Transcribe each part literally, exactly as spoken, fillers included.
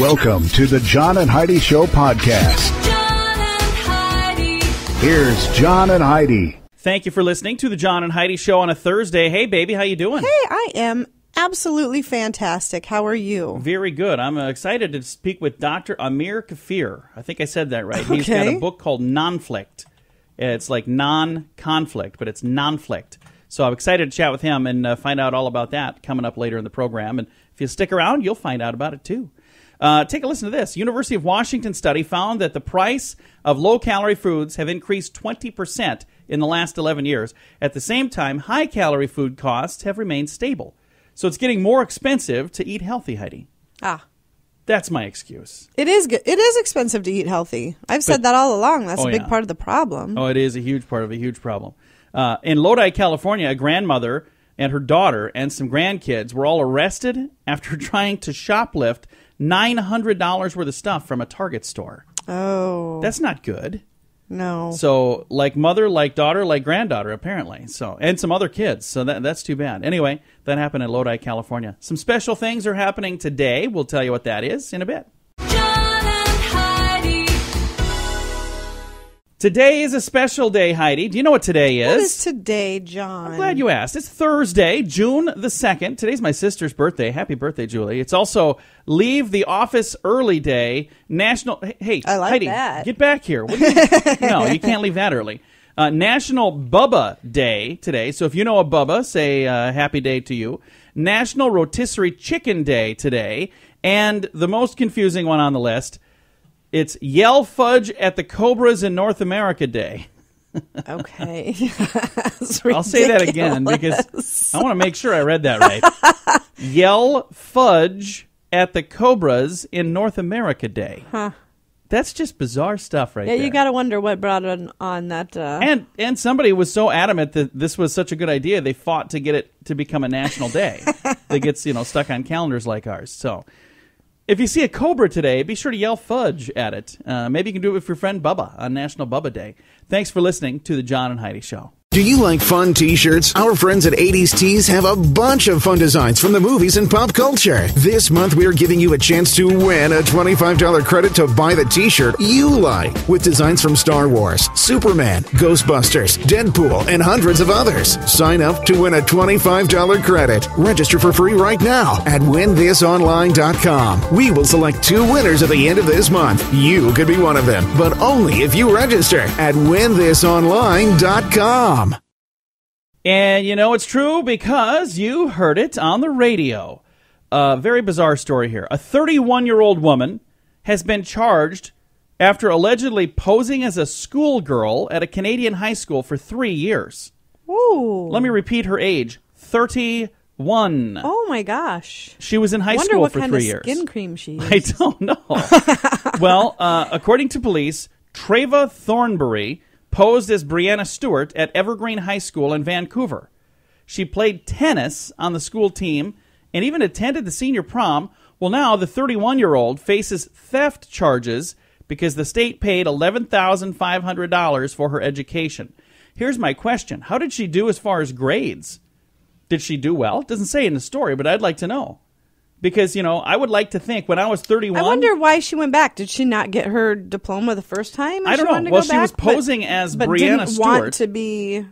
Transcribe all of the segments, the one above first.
Welcome to the John and Heidi Show podcast. John and Heidi. Here's John and Heidi. Thank you for listening to the John and Heidi Show on a Thursday. Hey, baby, how you doing? Hey, I am absolutely fantastic. How are you? Very good. I'm excited to speak with Doctor Amir Kfir. I think I said that right. Okay. He's got a book called Nonflict. It's like non-conflict, but it's Nonflict. So I'm excited to chat with him and uh, find out all about that coming up later in the program. And if you stick around, you'll find out about it, too. Uh, take a listen to this. University of Washington study found that the price of low-calorie foods have increased twenty percent in the last eleven years. At the same time, high-calorie food costs have remained stable. So it's getting more expensive to eat healthy, Heidi. Ah. That's my excuse. It is good. It is expensive to eat healthy. I've but, said that all along. That's oh, a big yeah. part of the problem. Oh, it is a huge part of a huge problem. Uh, in Lodi, California, a grandmother and her daughter and some grandkids were all arrested after trying to shoplift nine hundred dollars worth of stuff from a Target store. Oh. That's not good. No. So, like mother, like daughter, like granddaughter, apparently. So, and some other kids. So, that, that's too bad. Anyway, that happened in Lodi, California. Some special things are happening today. We'll tell you what that is in a bit. Today is a special day, Heidi. Do you know what today is? What is today, John? I'm glad you asked. It's Thursday, June the second. Today's my sister's birthday. Happy birthday, Julie. It's also Leave the Office Early Day. National... Hey, I like Heidi, that. Get back here. What do you... No, you can't leave that early. Uh, National Bubba Day today. So if you know a Bubba, say uh, happy day to you. National Rotisserie Chicken Day today. And the most confusing one on the list... It's Yell Fudge at the Cobras in North America Day. Okay. I'll say that again because I want to make sure I read that right. Yell Fudge at the Cobras in North America Day. Huh. That's just bizarre stuff right yeah, there. Yeah, you got to wonder what brought on, on that. Uh... And and somebody was so adamant that this was such a good idea, they fought to get it to become a national day that gets, you know, stuck on calendars like ours. So... If you see a cobra today, be sure to yell fudge at it. Uh, maybe you can do it with your friend Bubba on National Bubba Day. Thanks for listening to the John and Heidi Show. Do you like fun t-shirts? Our friends at eighties Tees have a bunch of fun designs from the movies and pop culture. This month, we're giving you a chance to win a twenty-five dollar credit to buy the t-shirt you like with designs from Star Wars, Superman, Ghostbusters, Deadpool, and hundreds of others. Sign up to win a twenty-five dollar credit. Register for free right now at win this online dot com. We will select two winners at the end of this month. You could be one of them, but only if you register at win this online dot com. And you know it's true because you heard it on the radio. A uh, very bizarre story here. A thirty-one-year-old woman has been charged after allegedly posing as a schoolgirl at a Canadian high school for three years. Ooh. Let me repeat her age. thirty-one. Oh, my gosh. She was in high Wonder school for three years. What kind of skin cream she used. I don't know. Well, uh, according to police, Treva Thornberry... posed as Brianna Stewart at Evergreen High School in Vancouver. She played tennis on the school team and even attended the senior prom. Well, now the thirty-one-year-old faces theft charges because the state paid eleven thousand five hundred dollars for her education. Here's my question. How did she do as far as grades? Did she do well? It doesn't say in the story, but I'd like to know. Because, you know, I would like to think when I was thirty-one... I wonder why she went back. Did she not get her diploma the first time? I don't she know. To well, go she back, was posing but, as but Brianna didn't Stewart. Want to be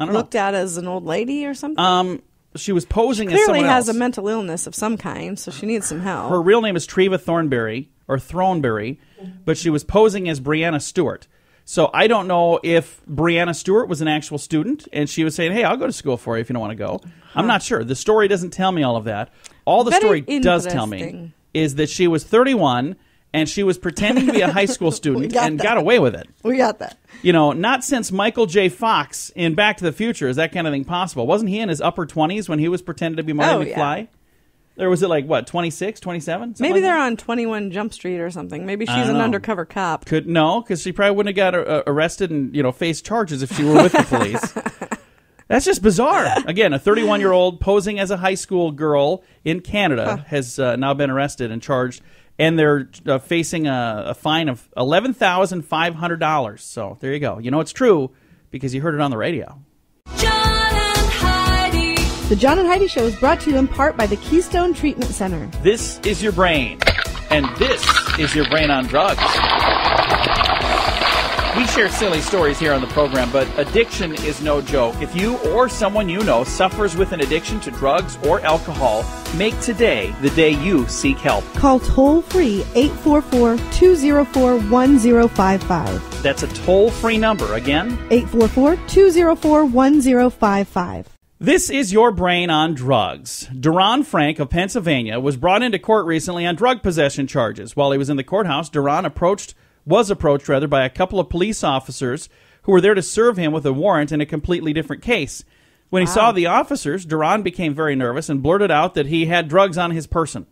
looked know. At as an old lady or something? Um, she was posing she as someone else. She clearly has a mental illness of some kind, so she needs some help. Her real name is Treva Thornberry, or Thornberry, but she was posing as Brianna Stewart. So I don't know if Brianna Stewart was an actual student, and she was saying, hey, I'll go to school for you if you don't want to go. Huh. I'm not sure. The story doesn't tell me all of that. All the Very story does tell me is that she was thirty-one and she was pretending to be a high school student got and that. Got away with it. We got that. You know, not since Michael J. Fox in Back to the Future is that kind of thing possible. Wasn't he in his upper twenties when he was pretending to be Marty oh, McFly? Yeah. Or was it like, what, twenty-six, twenty-seven? Maybe like they're that? On twenty-one Jump Street or something. Maybe she's an know. undercover cop. Could No, because she probably wouldn't have got uh, arrested and, you know, faced charges if she were with the police. That's just bizarre. Again, a thirty-one-year-old posing as a high school girl in Canada huh. has uh, now been arrested and charged, and they're uh, facing a, a fine of eleven thousand five hundred dollars. So there you go. You know it's true because you heard it on the radio. John and Heidi. The John and Heidi Show is brought to you in part by the Keystone Treatment Center. This is your brain. and this is Your Brain on Drugs. We share silly stories here on the program, but addiction is no joke. If you or someone you know suffers with an addiction to drugs or alcohol, make today the day you seek help. Call toll-free eight four four, two oh four, one oh five five. That's a toll-free number. Again, eight four four, two oh four, one oh five five. This is Your Brain on Drugs. Duran Frank of Pennsylvania was brought into court recently on drug possession charges. While he was in the courthouse, Duran approached, was approached rather, by a couple of police officers who were there to serve him with a warrant in a completely different case. When he wow. saw the officers, Duran became very nervous and blurted out that he had drugs on his person.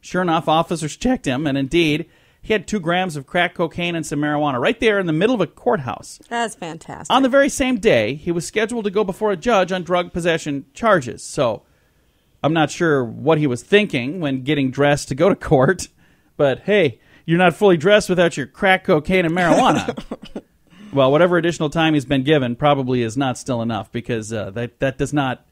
Sure enough, officers checked him, and indeed, he had two grams of crack cocaine and some marijuana right there in the middle of a courthouse. That's fantastic. On the very same day, he was scheduled to go before a judge on drug possession charges. So I'm not sure what he was thinking when getting dressed to go to court. But hey, you're not fully dressed without your crack cocaine and marijuana. Well, whatever additional time he's been given probably is not still enough, because uh, that, that does not...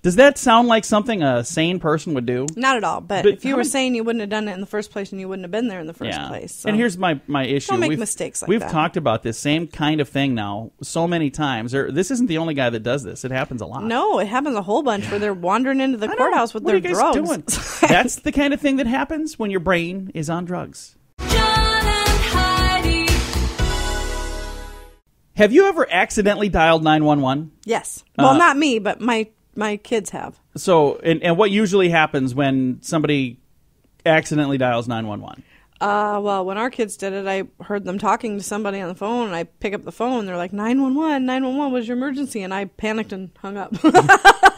Does that sound like something a sane person would do? Not at all. But, but if you were sane, you wouldn't have done it in the first place, and you wouldn't have been there in the first yeah. place. So. And here's my, my issue. Don't make we've, mistakes like we've that. We've talked about this same kind of thing now so many times. There, this isn't the only guy that does this. It happens a lot. No, it happens a whole bunch yeah. where they're wandering into the I courthouse know. with what their drugs. What are you guys doing? That's the kind of thing that happens when your brain is on drugs. John and Heidi. Have you ever accidentally dialed nine one one? Yes. Uh, well, not me, but my... My kids have. So, and, and what usually happens when somebody accidentally dials nine one one? Uh, well, when our kids did it, I heard them talking to somebody on the phone, and I pick up the phone, and they're like, nine one one, nine one one was your emergency, and I panicked and hung up.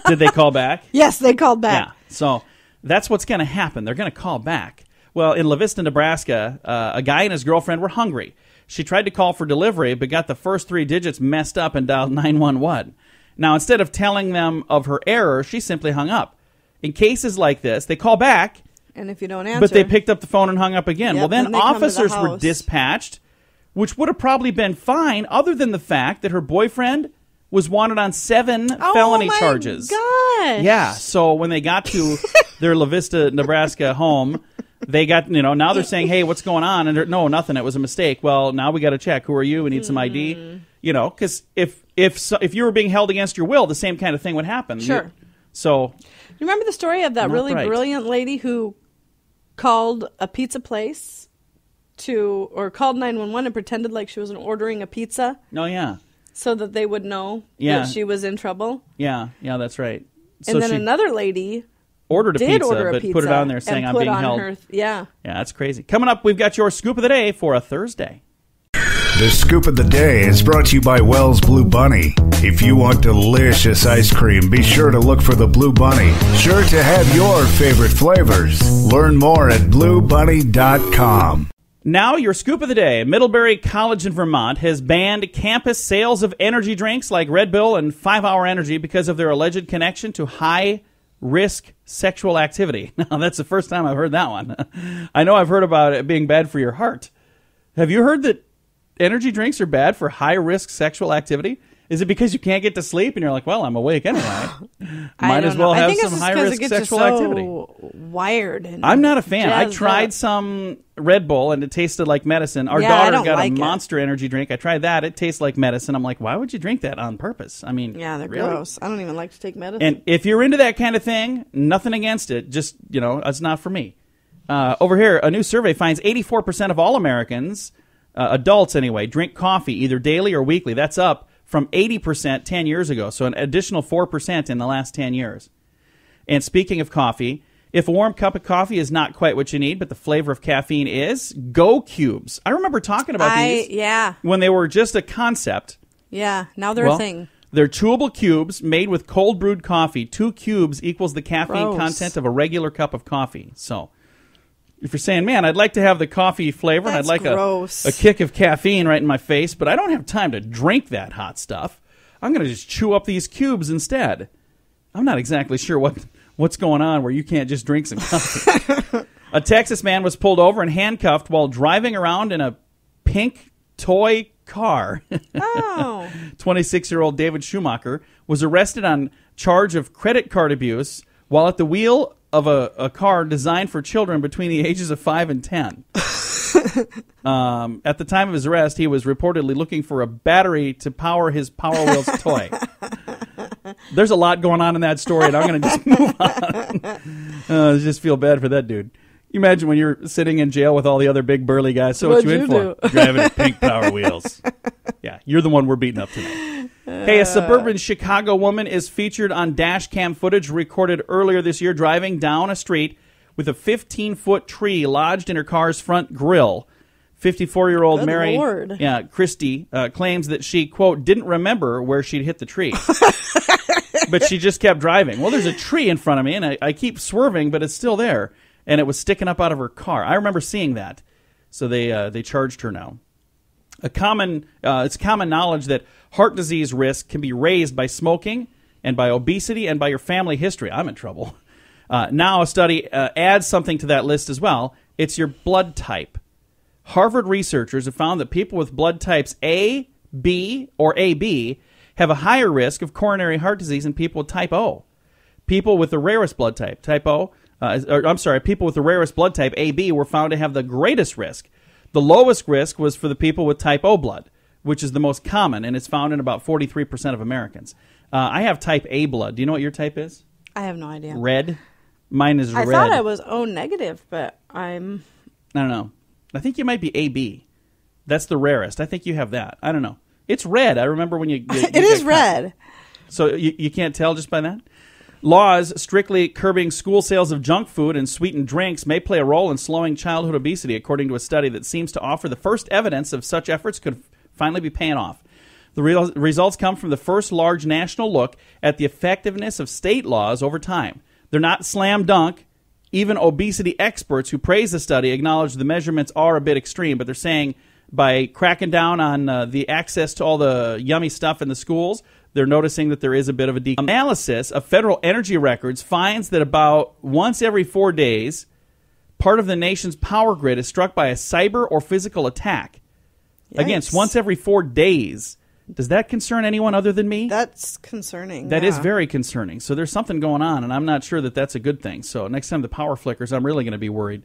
Did they call back? Yes, they called back. Yeah, so that's what's going to happen. They're going to call back. Well, in La Vista, Nebraska, uh, a guy and his girlfriend were hungry. She tried to call for delivery, but got the first three digits messed up and dialed nine one one. Now, instead of telling them of her error, she simply hung up. In cases like this, they call back. And if you don't answer. But they picked up the phone and hung up again. Yep, well, then officers were dispatched, which would have probably been fine, other than the fact that her boyfriend was wanted on seven oh, felony my charges. Gosh. Yeah. So when they got to their La Vista, Nebraska home, they got, you know, now they're saying, hey, what's going on? And no, nothing. It was a mistake. Well, now we got to check. Who are you? We need mm. some I D. You know, because if if so, if you were being held against your will, the same kind of thing would happen. Sure. You, so, you remember the story of that really right. brilliant lady who called a pizza place to, or called nine one one and pretended like she was ordering a pizza? Oh, yeah. So that they would know yeah. that she was in trouble. Yeah, yeah, that's right. So and then another lady ordered a pizza, order a but pizza put it on there saying, I'm being on held. Her th yeah. Yeah, that's crazy. Coming up, we've got your Scoop of the Day for a Thursday. The Scoop of the Day is brought to you by Wells Blue Bunny. If you want delicious ice cream, be sure to look for the Blue Bunny. Sure to have your favorite flavors. Learn more at blue bunny dot com. Now your Scoop of the Day. Middlebury College in Vermont has banned campus sales of energy drinks like Red Bull and five hour Energy because of their alleged connection to high-risk sexual activity. Now, that's the first time I've heard that one. I know I've heard about it being bad for your heart. Have you heard that energy drinks are bad for high-risk sexual activity? Is it because you can't get to sleep and you're like, well, I'm awake anyway. Might as well know. have some high-risk sexual so activity. Wired. And I'm not a fan. I tried up. some Red Bull and it tasted like medicine. Our yeah, daughter got like a Monster it. energy drink. I tried that. It tastes like medicine. I'm like, why would you drink that on purpose? I mean, yeah, they're really? gross. I don't even like to take medicine. And if you're into that kind of thing, nothing against it. Just, you know, it's not for me. Uh, over here, a new survey finds eighty-four percent of all Americans... Uh, adults, anyway, drink coffee either daily or weekly. That's up from eighty percent ten years ago, so an additional four percent in the last ten years. And speaking of coffee, if a warm cup of coffee is not quite what you need, but the flavor of caffeine is, Go Cubes. I remember talking about I, these yeah. when they were just a concept. Yeah, now they're well, a thing. They're chewable cubes made with cold brewed coffee. Two cubes equals the caffeine Gross. content of a regular cup of coffee. So... if you're saying, man, I'd like to have the coffee flavor, and I'd like a, a kick of caffeine right in my face, but I don't have time to drink that hot stuff. I'm going to just chew up these cubes instead. I'm not exactly sure what what's going on where you can't just drink some coffee. A Texas man was pulled over and handcuffed while driving around in a pink toy car. Oh. twenty-six-year-old David Schumacher was arrested on charge of credit card abuse while at the wheel of a, a car designed for children between the ages of five and ten. Um, at the time of his arrest, he was reportedly looking for a battery to power his Power Wheels toy. There's a lot going on in that story, and I'm going to just move on. uh, I just feel bad for that dude. You imagine when you're sitting in jail with all the other big burly guys. So what, what you, you in do? for? Driving pink Power Wheels. Yeah, you're the one we're beating up tonight. Uh, hey, a suburban Chicago woman is featured on dash cam footage recorded earlier this year driving down a street with a fifteen-foot tree lodged in her car's front grille. fifty-four-year-old Mary yeah, Christie uh, claims that she, quote, didn't remember where she'd hit the tree. But she just kept driving. Well, there's a tree in front of me, and I, I keep swerving, but it's still there. And it was sticking up out of her car. I remember seeing that. So they uh, they charged her now. A common uh, it's common knowledge that heart disease risk can be raised by smoking and by obesity and by your family history. I'm in trouble. Uh, now a study uh, adds something to that list as well. It's your blood type. Harvard researchers have found that people with blood types A, B, or A B have a higher risk of coronary heart disease than people with type O. People with the rarest blood type, type O, uh, or, I'm sorry, people with the rarest blood type, A B, were found to have the greatest risk. The lowest risk was for the people with type O blood, which is the most common, and it's found in about forty-three percent of Americans. Uh, I have type A blood. Do you know what your type is? I have no idea. Red? Mine is I red. I thought I was O negative, but I'm... I don't know. I think you might be A B. That's the rarest. I think you have that. I don't know. It's red. I remember when you... you it you is red. So you, you can't tell just by that? Laws strictly curbing school sales of junk food and sweetened drinks may play a role in slowing childhood obesity, according to a study that seems to offer the first evidence of such efforts could finally be paying off. The re- results come from the first large national look at the effectiveness of state laws over time. They're not slam dunk. Even obesity experts who praise the study acknowledge the measurements are a bit extreme, but they're saying by cracking down on uh, the access to all the yummy stuff in the schools, they're noticing that there is a bit of a decrease. Analysis of federal energy records finds that about once every four days, part of the nation's power grid is struck by a cyber or physical attack. Yikes. Again, it's once every four days. Does that concern anyone other than me? That's concerning. That yeah. is very concerning. So there's something going on, and I'm not sure that that's a good thing. So next time the power flickers, I'm really going to be worried.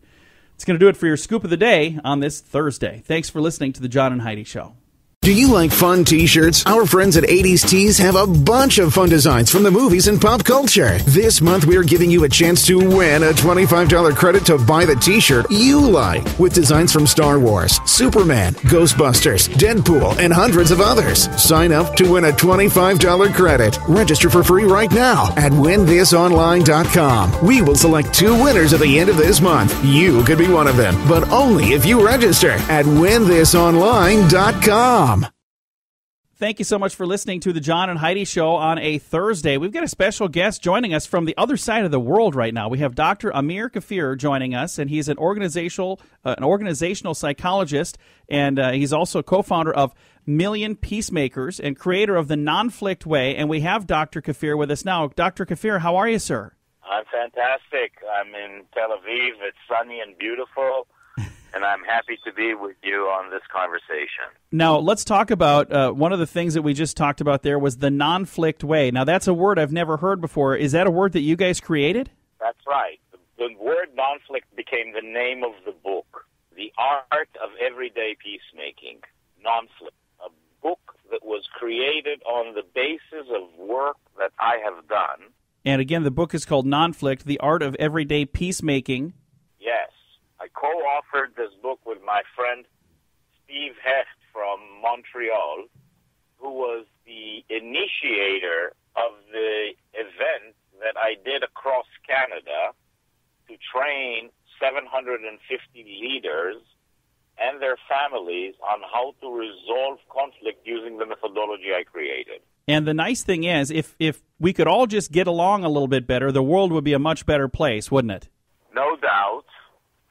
It's going to do it for your Scoop of the Day on this Thursday. Thanks for listening to The John and Heidi Show. Do you like fun t-shirts? Our friends at eighties Tees have a bunch of fun designs from the movies and pop culture. This month, we're giving you a chance to win a twenty-five dollars credit to buy the t-shirt you like, with designs from Star Wars, Superman, Ghostbusters, Deadpool, and hundreds of others. Sign up to win a twenty-five dollars credit. Register for free right now at win this online dot com. We will select two winners at the end of this month. You could be one of them, but only if you register at win this online dot com. Thank you so much for listening to the John and Heidi Show on a Thursday. We've got a special guest joining us from the other side of the world right now. We have Doctor Amir Kfir joining us, and he's an organizational uh, an organizational psychologist, and uh, he's also co-founder of Million Peacemakers and creator of the Nonflict way. And we have Doctor Kfir with us now. Doctor Kfir, how are you, sir? I'm fantastic. I'm in Tel Aviv. It's sunny and beautiful. And I'm happy to be with you on this conversation. Now, let's talk about uh, one of the things that we just talked about there was the Nonflict way. Now, that's a word I've never heard before. Is that a word that you guys created? That's right. The, the word Nonflict became the name of the book, The Art of Everyday Peacemaking, Nonflict, a book that was created on the basis of work that I have done. And again, the book is called Nonflict, The Art of Everyday Peacemaking. Yes. I co-authored this book with my friend Steve Hecht from Montreal, who was the initiator of the event that I did across Canada to train seven hundred fifty leaders and their families on how to resolve conflict using the methodology I created. And the nice thing is, if, if we could all just get along a little bit better, the world would be a much better place, wouldn't it? No doubt.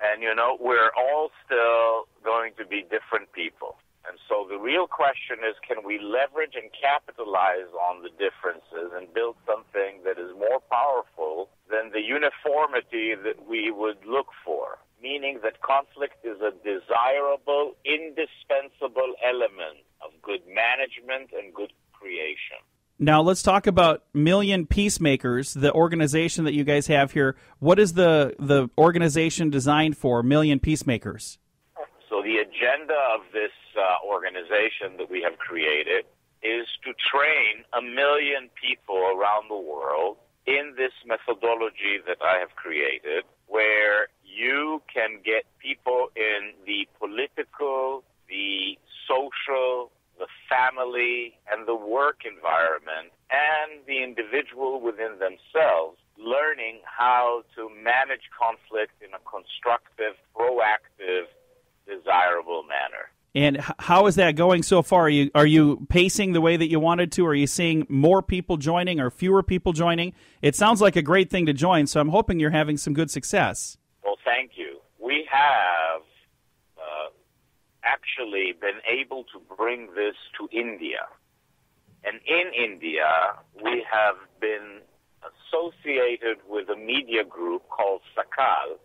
And, you know, we're all still going to be different people. And so the real question is, can we leverage and capitalize on the differences and build something that is more powerful than the uniformity that we would look for? Meaning that conflict is a desirable, indispensable element of good management and good creation. Now let's talk about Million Peacemakers, the organization that you guys have here. What is the, the organization designed for, Million Peacemakers? So the agenda of this uh, organization that we have created is to train a million people around the world in this methodology that I have created, where you can get people in the political, the social, the family, and the work environment, and the individual within themselves, learning how to manage conflict in a constructive, proactive, desirable manner. And how is that going so far? Are you, are you pacing the way that you wanted to? Are you seeing more people joining or fewer people joining? It sounds like a great thing to join, so I'm hoping you're having some good success. Well, thank you. We have uh, actually been able to bring this to India. And in India, we have been associated with a media group called Sakal,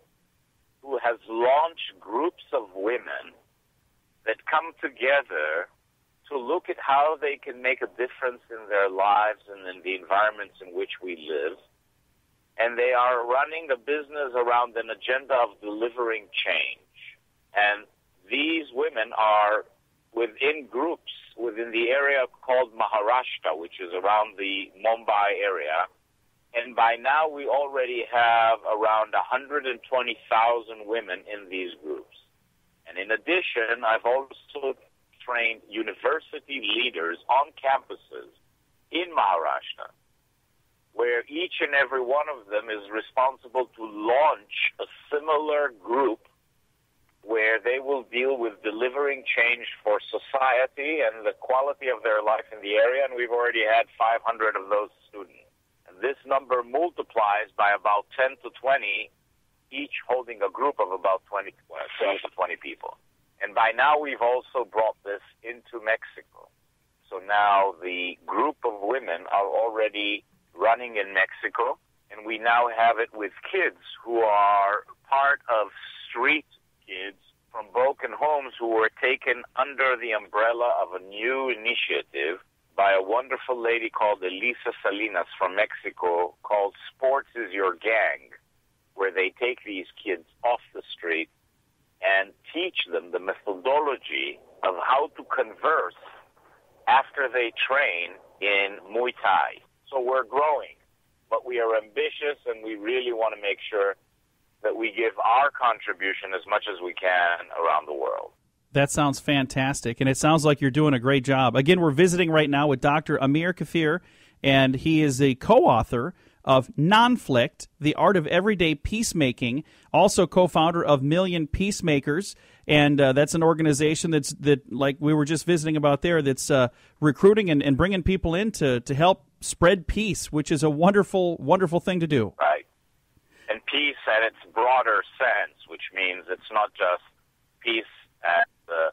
who has launched groups of women that come together to look at how they can make a difference in their lives and in the environments in which we live. And they are running a business around an agenda of delivering change. And these women are within groups within the area called Maharashtra, which is around the Mumbai area. And by now we already have around one hundred twenty thousand women in these groups. And in addition, I've also trained university leaders on campuses in Maharashtra, where each and every one of them is responsible to launch a similar group where they will deal with delivering change for society and the quality of their life in the area. And we've already had five hundred of those students. And this number multiplies by about ten to twenty, each holding a group of about twenty, uh, twenty to twenty people. And by now we've also brought this into Mexico. So now the group of women are already running in Mexico, and we now have it with kids who are part of street kids from broken homes who were taken under the umbrella of a new initiative by a wonderful lady called Elisa Salinas from Mexico called Sports Is Your Gang, where they take these kids off the street and teach them the methodology of how to converse after they train in Muay Thai. So we're growing, but we are ambitious, and we really want to make sure that we give our contribution as much as we can around the world. That sounds fantastic, and it sounds like you're doing a great job. Again, we're visiting right now with Doctor Amir Kfir, and he is a co-author of Nonflict, The Art of Everyday Peacemaking, also co-founder of Million Peacemakers, and uh, that's an organization that's that like we were just visiting about there that's uh, recruiting and, and bringing people in to, to help spread peace, which is a wonderful, wonderful thing to do. Right. And peace at its broader sense, which means it's not just peace at the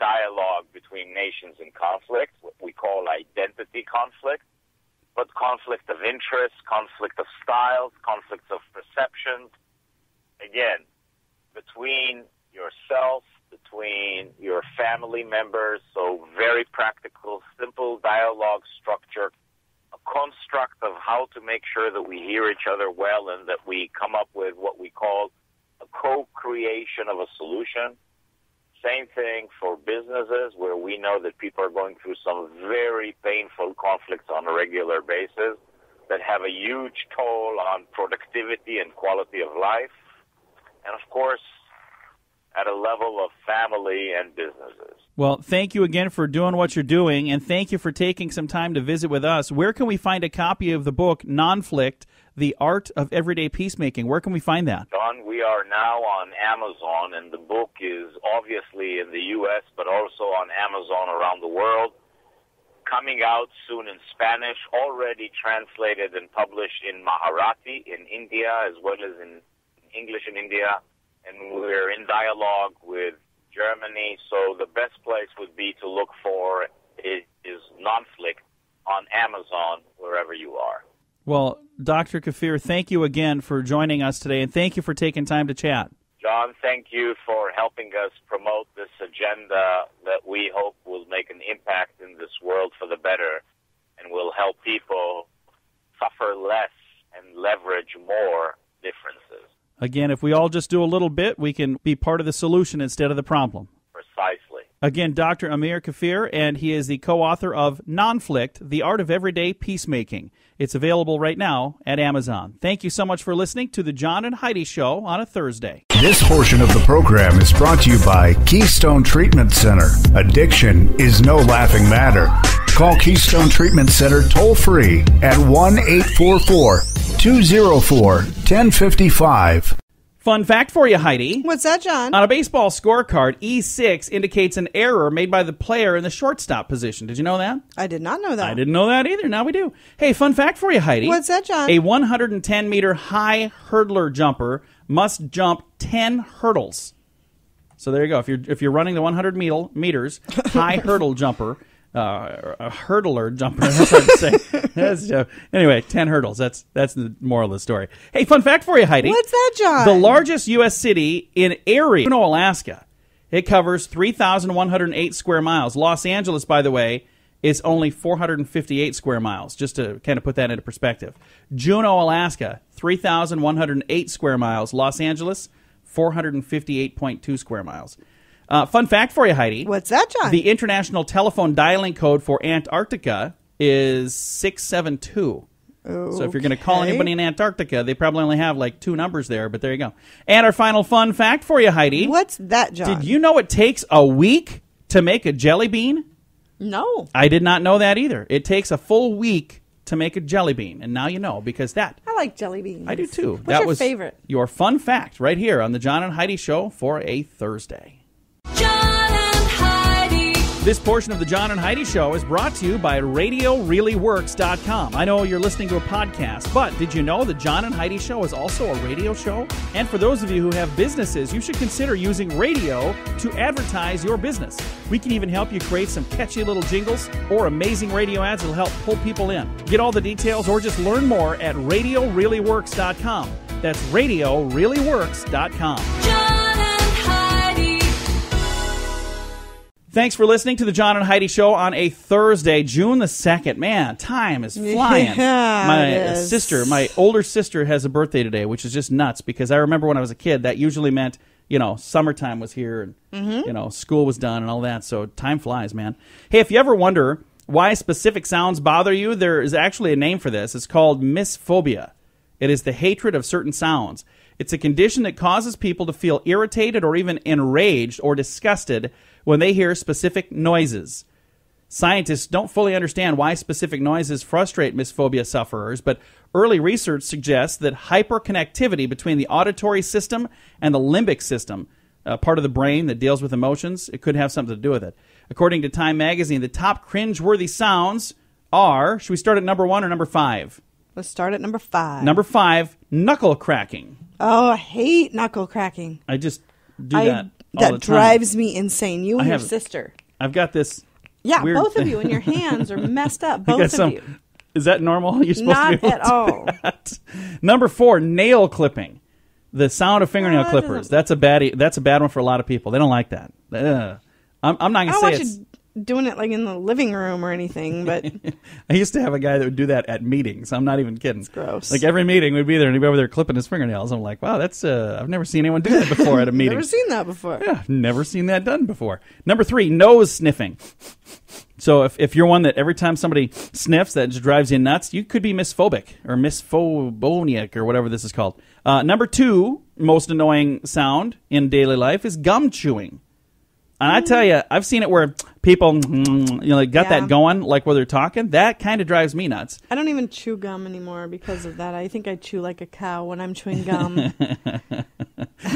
dialogue between nations in conflict, what we call identity conflict, but conflict of interest, conflict of styles, conflicts of perceptions. Again, between yourself, between your family members, so very practical, simple dialogue structure, a construct of how to make sure that we hear each other well and that we come up with what we call a co-creation of a solution. Same thing for businesses, where we know that people are going through some very painful conflicts on a regular basis that have a huge toll on productivity and quality of life, and of course, at a level of family and businesses. Well, thank you again for doing what you're doing, and thank you for taking some time to visit with us. Where can we find a copy of the book, Nonflict, The Art of Everyday Peacemaking? Where can we find that? Don, we are now on Amazon, and the book is obviously in the U S, but also on Amazon around the world, coming out soon in Spanish, already translated and published in Marathi in India, as well as in English in India, and we're in dialogue with Germany, so the best place would be to look for it is Nonflict on Amazon, wherever you are. Well, Doctor Kfir, thank you again for joining us today, and thank you for taking time to chat. John, thank you for helping us promote this agenda that we hope will make an impact in this world for the better and will help how people suffer less and leverage more differences. Again, if we all just do a little bit, we can be part of the solution instead of the problem. Precisely. Again, Doctor Amir Kfir, and he is the co-author of Nonflict, The Art of Everyday Peacemaking. It's available right now at Amazon. Thank you so much for listening to the John and Heidi Show on a Thursday. This portion of the program is brought to you by Keystone Treatment Center. Addiction is no laughing matter. Call Keystone Treatment Center toll-free at one eight four four, two oh four, one oh five five. Fun fact for you, Heidi. What's that, John? On a baseball scorecard, E six indicates an error made by the player in the shortstop position. Did you know that? I did not know that. I didn't know that either. Now we do. Hey, fun fact for you, Heidi. What's that, John? A one hundred ten meter high hurdler jumper must jump ten hurdles. So there you go. If you're if you're running the one hundred meters high hurdle jumper, Uh, a hurdler jumper. That's what I'm saying. That's, uh, anyway, ten hurdles. That's that's the moral of the story. Hey, fun fact for you, Heidi. What's that, John? The largest U S city in area, Alaska. It covers three thousand one hundred eight square miles. Los Angeles, by the way, is only four hundred fifty-eight square miles, just to kind of put that into perspective. Juneau, Alaska, three thousand one hundred eight square miles. Los Angeles, four hundred fifty-eight point two square miles. Uh, fun fact for you, Heidi. What's that, John? The international telephone dialing code for Antarctica is six seven two. Okay. So if you're going to call anybody in Antarctica, they probably only have like two numbers there, but there you go. And our final fun fact for you, Heidi. What's that, John? Did you know it takes a week to make a jelly bean? No. I did not know that either. It takes a full week to make a jelly bean, and now you know, because that... I like jelly beans. I do too. What's that your was favorite? Your fun fact right here on the John and Heidi Show for a Thursday. This portion of the John and Heidi Show is brought to you by radio really works dot com. I know you're listening to a podcast, but did you know the John and Heidi Show is also a radio show? And for those of you who have businesses, you should consider using radio to advertise your business. We can even help you create some catchy little jingles or amazing radio ads that will help pull people in. Get all the details or just learn more at radio really works dot com. That's radio really works dot com. John. Thanks for listening to the John and Heidi Show on a Thursday, June the second. Man, time is flying. Yeah, my sister, my older sister has a birthday today, which is just nuts because I remember when I was a kid, that usually meant, you know, summertime was here and, mm-hmm. you know, school was done and all that. So time flies, man. Hey, if you ever wonder why specific sounds bother you, there is actually a name for this. It's called misophonia. It is the hatred of certain sounds. It's a condition that causes people to feel irritated or even enraged or disgusted when they hear specific noises. Scientists don't fully understand why specific noises frustrate misophonia sufferers, but early research suggests that hyperconnectivity between the auditory system and the limbic system, a part of the brain that deals with emotions, it could have something to do with it. According to Time Magazine, the top cringeworthy sounds are, should we start at number one or number five? Let's start at number five. Number five, knuckle cracking. Oh, I hate knuckle cracking. I just do I, that. All that drives me insane. You and I your have, sister. I've got this. Yeah, weird both thing. Of you and your hands are messed up. Both of some, you. Is that normal? You're supposed Not to be able at to all. Do that. Number four, nail clipping. The sound of fingernail uh, clippers. That's a bad. That's a bad one for a lot of people. They don't like that. Uh, I'm, I'm not gonna I say it's. Doing it like in the living room or anything, but I used to have a guy that would do that at meetings. I'm not even kidding. It's gross. Like every meeting we'd be there and he'd be over there clipping his fingernails. I'm like, wow, that's uh I've never seen anyone do that before at a meeting. Never seen that before. Yeah, never seen that done before. Number three, nose sniffing. So if, if you're one that every time somebody sniffs that just drives you nuts, you could be misphobic or misphoboniac or whatever this is called. Uh, number two most annoying sound in daily life is gum chewing. And I tell you, I've seen it where people, you know, like got yeah. that going, like where they're talking. That kind of drives me nuts. I don't even chew gum anymore because of that. I think I chew like a cow when I'm chewing gum.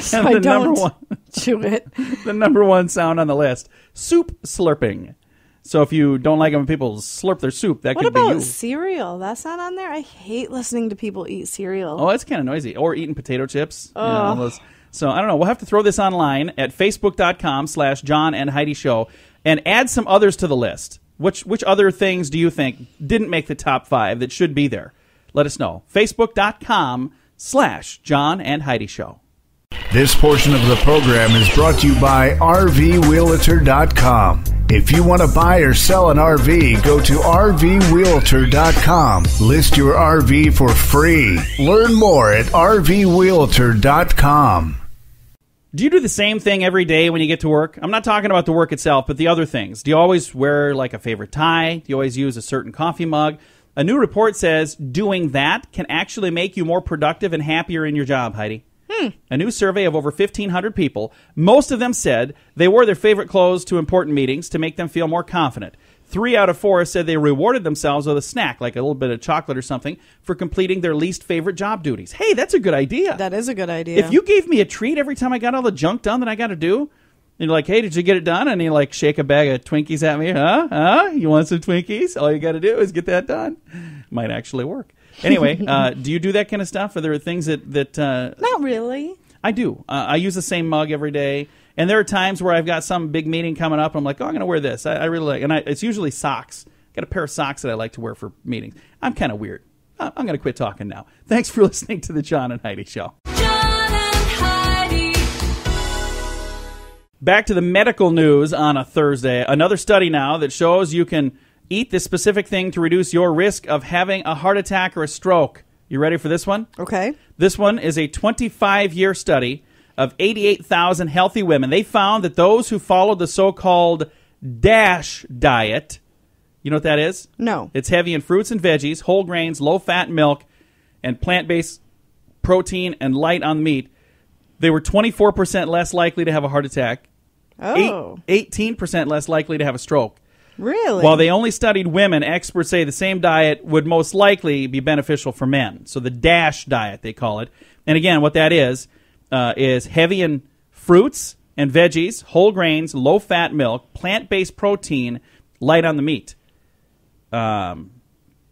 So I don't one, chew it. The number one sound on the list, soup slurping. So if you don't like it when people slurp their soup, that what could be you. What about cereal? That's not on there? I hate listening to people eat cereal. Oh, it's kind of noisy. Or eating potato chips. Oh. You know, all those. So, I don't know. We'll have to throw this online at facebook.com slash John and Heidi Show and add some others to the list. Which which other things do you think didn't make the top five that should be there? Let us know. Facebook.com slash John and Heidi Show. This portion of the program is brought to you by R V Wheeltair dot com. If you want to buy or sell an R V, go to R V Wheeltair dot com. List your R V for free. Learn more at R V Wheeltair dot com. Do you do the same thing every day when you get to work? I'm not talking about the work itself, but the other things. Do you always wear like a favorite tie? Do you always use a certain coffee mug? A new report says doing that can actually make you more productive and happier in your job, Heidi. Hmm. A new survey of over fifteen hundred people, most of them said they wore their favorite clothes to important meetings to make them feel more confident. Three out of four said they rewarded themselves with a snack, like a little bit of chocolate or something, for completing their least favorite job duties. Hey, that's a good idea. That is a good idea. If you gave me a treat every time I got all the junk done that I got to do, and you're like, hey, did you get it done? And you like shake a bag of Twinkies at me. Huh? Huh? You want some Twinkies? All you got to do is get that done. Might actually work. Anyway, uh, do you do that kind of stuff? Are there things that... that uh, Not really. I do. Uh, I use the same mug every day. And there are times where I've got some big meeting coming up. And I'm like, oh, I'm going to wear this. I, I really like, and I, it's usually socks. Got a pair of socks that I like to wear for meetings. I'm kind of weird. I'm going to quit talking now. Thanks for listening to the John and Heidi Show. John and Heidi. Back to the medical news on a Thursday. Another study now that shows you can eat this specific thing to reduce your risk of having a heart attack or a stroke. You ready for this one? Okay. This one is a twenty-five year study of eighty-eight thousand healthy women. They found that those who followed the so-called DASH diet, you know what that is? No. It's heavy in fruits and veggies, whole grains, low-fat milk, and plant-based protein and light on meat. They were twenty-four percent less likely to have a heart attack. Oh. eighteen percent less likely to have a stroke. Really? While they only studied women, experts say the same diet would most likely be beneficial for men. So the DASH diet, they call it. And again, what that is... Uh, is heavy in fruits and veggies, whole grains, low-fat milk, plant-based protein, light on the meat. Um,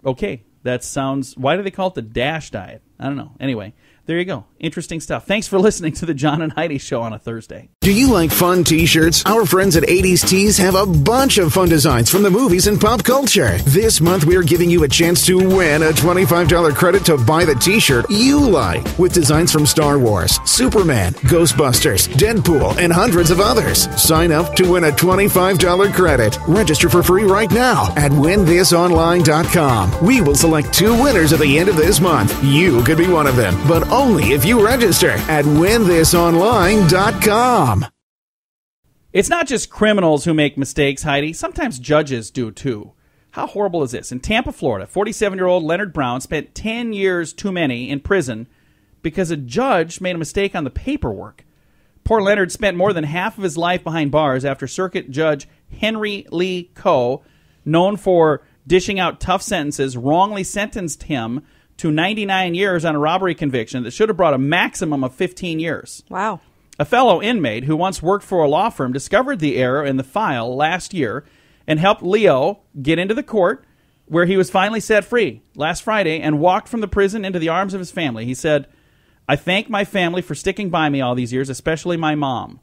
okay, that sounds... Why do they call it the DASH diet? I don't know. Anyway, there you go. Interesting stuff. Thanks for listening to the John and Heidi Show on a Thursday. Do you like fun t-shirts? Our friends at eighties Tees have a bunch of fun designs from the movies and pop culture. This month, we're giving you a chance to win a twenty-five dollar credit to buy the t-shirt you like with designs from Star Wars, Superman, Ghostbusters, Deadpool, and hundreds of others. Sign up to win a twenty-five dollar credit. Register for free right now at win this online dot com. We will select two winners at the end of this month. You could be one of them, but only if you register at win this online dot com. It's not just criminals who make mistakes, Heidi. Sometimes judges do, too. How horrible is this? In Tampa, Florida, forty-seven-year-old Leonard Brown spent ten years too many in prison because a judge made a mistake on the paperwork. Poor Leonard spent more than half of his life behind bars after Circuit Judge Henry Lee Koh, known for dishing out tough sentences, wrongly sentenced him to ninety-nine years on a robbery conviction that should have brought a maximum of fifteen years. Wow. A fellow inmate who once worked for a law firm discovered the error in the file last year and helped Leo get into the court where he was finally set free last Friday and walked from the prison into the arms of his family. He said, "I thank my family for sticking by me all these years, especially my mom."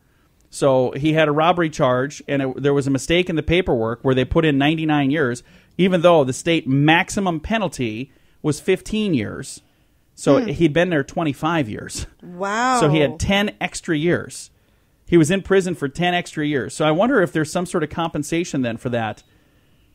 So he had a robbery charge, and it, there was a mistake in the paperwork where they put in ninety-nine years, even though the state maximum penalty was fifteen years. So hmm. he'd been there twenty-five years. Wow. So he had ten extra years. He was in prison for ten extra years. So I wonder if there's some sort of compensation then for that,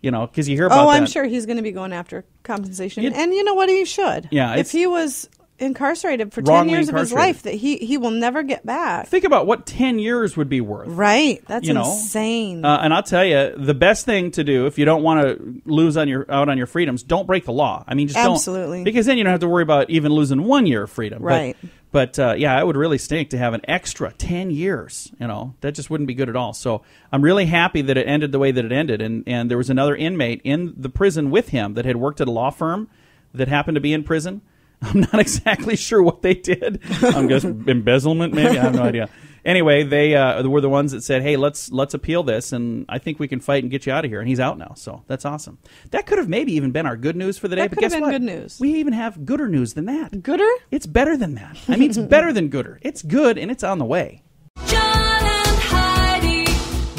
you know, because you hear about oh, that. Oh, I'm sure he's going to be going after compensation. You'd, and you know what? He should. Yeah. If he was incarcerated for ten years of his life, that he, he will never get back. Think about what ten years would be worth. Right. That's you insane. Know? Uh, and I'll tell you, the best thing to do if you don't want to lose on your out on your freedoms, don't break the law. I mean, just Absolutely. don't. Because then you don't have to worry about even losing one year of freedom. Right. But, but uh, yeah, it would really stink to have an extra ten years. You know, that just wouldn't be good at all. So I'm really happy that it ended the way that it ended. And, and there was another inmate in the prison with him that had worked at a law firm that happened to be in prison. I'm not exactly sure what they did. I'm guessing embezzlement, maybe. I have no idea. Anyway, they uh, were the ones that said, "Hey, let's let's appeal this, and I think we can fight and get you out of here." And he's out now, so that's awesome. That could have maybe even been our good news for the day. That but could guess have been what? Good news. We even have gooder news than that. Gooder? It's better than that. I mean, it's better than gooder. It's good, and it's on the way. John and Heidi.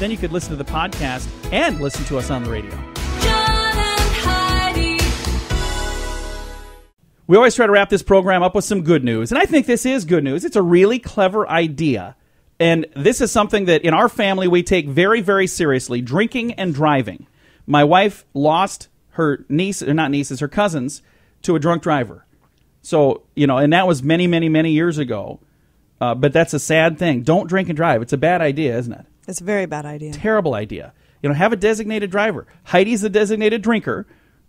Then you could listen to the podcast and listen to us on the radio. John and Heidi. We always try to wrap this program up with some good news, and I think this is good news. It's a really clever idea, and this is something that in our family we take very, very seriously, drinking and driving. My wife lost her niece, or not nieces, her cousins, to a drunk driver. So, you know, and that was many, many, many years ago, uh, but that's a sad thing. Don't drink and drive. It's a bad idea, isn't it? It's a very bad idea. Terrible idea. You know, have a designated driver. Heidi's the designated drinker.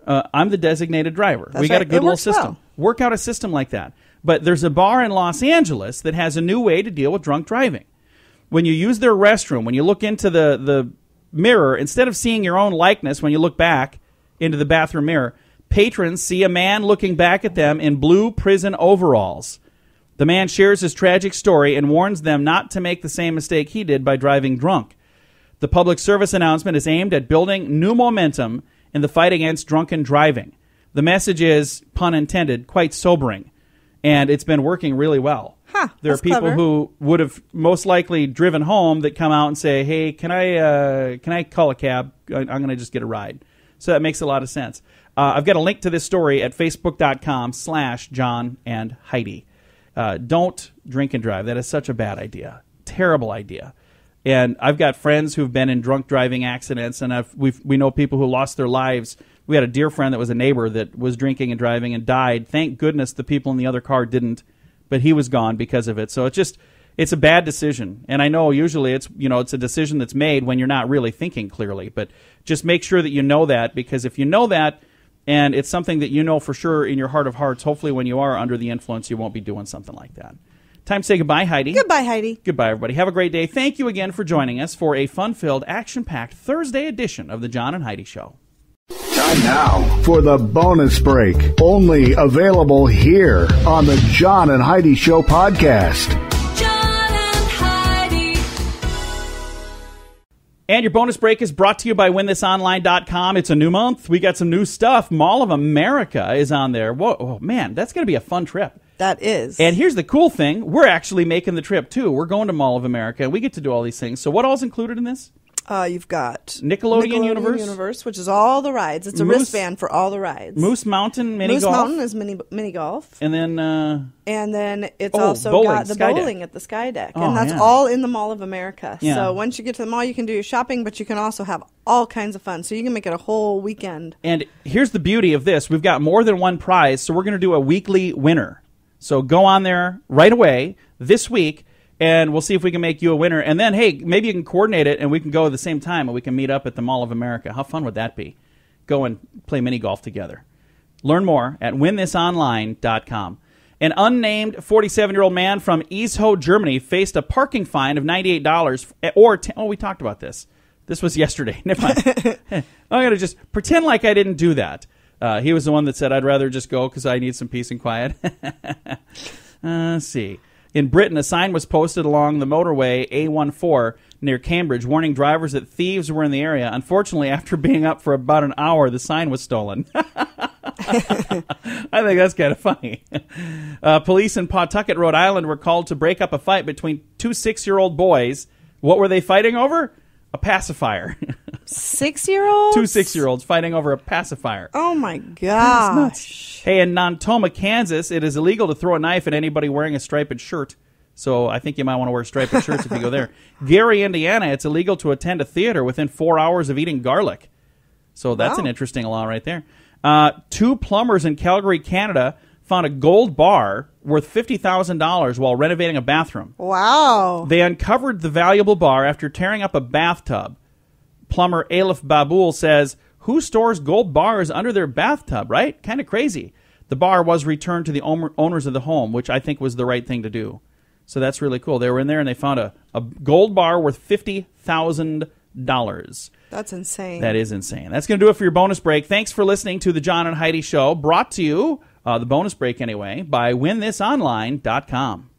Uh, I'm the designated driver. That's we got right. a good it little system. Well. Work out a system like that. But there's a bar in Los Angeles that has a new way to deal with drunk driving. When you use their restroom, when you look into the, the mirror, instead of seeing your own likeness when you look back into the bathroom mirror, patrons see a man looking back at them in blue prison overalls. The man shares his tragic story and warns them not to make the same mistake he did by driving drunk. The public service announcement is aimed at building new momentum in the fight against drunken driving. The message is, pun intended, quite sobering, and it's been working really well. Huh, there are people clever. who would have most likely driven home that come out and say, hey, can I uh, can I call a cab? I'm going to just get a ride. So that makes a lot of sense. Uh, I've got a link to this story at facebook dot com slash John and Heidi. Uh, don't drink and drive. That is such a bad idea. Terrible idea. And I've got friends who've been in drunk driving accidents, and I've, we've, we know people who lost their lives. We had a dear friend that was a neighbor that was drinking and driving and died. Thank goodness the people in the other car didn't, but he was gone because of it. So it's just, it's a bad decision. And I know usually it's, you know, it's a decision that's made when you're not really thinking clearly, but just make sure that you know that, because if you know that, and it's something that you know for sure in your heart of hearts, hopefully when you are under the influence, you won't be doing something like that. Time to say goodbye, Heidi. Goodbye, Heidi. Goodbye, everybody. Have a great day. Thank you again for joining us for a fun-filled, action-packed Thursday edition of the John and Heidi Show. Time now for the bonus break, only available here on the John and Heidi Show podcast. And your bonus break is brought to you by win this online dot com. It's a new month. We got some new stuff. Mall of America is on there. Whoa, oh, man, that's going to be a fun trip. That is. And here's the cool thing. We're actually making the trip, too. We're going to Mall of America. We get to do all these things. So what all's included in this? Uh, you've got Nickelodeon, Nickelodeon Universe. Universe, which is all the rides. It's a Moose, wristband for all the rides. Moose Mountain mini Moose golf. Moose Mountain is mini mini golf. And then uh, and then it's oh, also bowling, got the Sky bowling Deck. At the Sky Deck, oh, and that's yeah. all in the Mall of America. Yeah. So once you get to the mall, you can do your shopping, but you can also have all kinds of fun. So you can make it a whole weekend. And here's the beauty of this: we've got more than one prize, so we're going to do a weekly winner. So go on there right away this week. And we'll see if we can make you a winner. And then, hey, maybe you can coordinate it, and we can go at the same time, and we can meet up at the Mall of America. How fun would that be? Go and play mini golf together. Learn more at win this online dot com. An unnamed forty-seven-year-old man from Easthoe, Germany, faced a parking fine of ninety-eight dollars. Or t- oh, we talked about this. This was yesterday. Never mind. I'm going to just pretend like I didn't do that. Uh, he was the one that said, I'd rather just go because I need some peace and quiet. uh, let's see. In Britain, a sign was posted along the motorway A fourteen near Cambridge warning drivers that thieves were in the area. Unfortunately, after being up for about an hour, the sign was stolen. I think that's kind of funny. Uh, police in Pawtucket, Rhode Island, were called to break up a fight between two six-year-old boys. What were they fighting over? A pacifier. Six-year-olds? Two six-year-olds fighting over a pacifier. Oh, my gosh. Hey, in Nontoma, Kansas, it is illegal to throw a knife at anybody wearing a striped shirt. So I think you might want to wear striped shirts if you go there. Gary, Indiana, it's illegal to attend a theater within four hours of eating garlic. So that's wow. an interesting law right there. Uh, two plumbers in Calgary, Canada, found a gold bar worth fifty thousand dollars while renovating a bathroom. Wow. They uncovered the valuable bar after tearing up a bathtub. Plumber Aleph Babool says, who stores gold bars under their bathtub, right? Kind of crazy. The bar was returned to the owners of the home, which I think was the right thing to do. So that's really cool. They were in there and they found a, a gold bar worth fifty thousand dollars. dollars. That's insane. That is insane. That's going to do it for your bonus break. Thanks for listening to the John and Heidi Show, brought to you, uh, the bonus break anyway, by win this online dot com.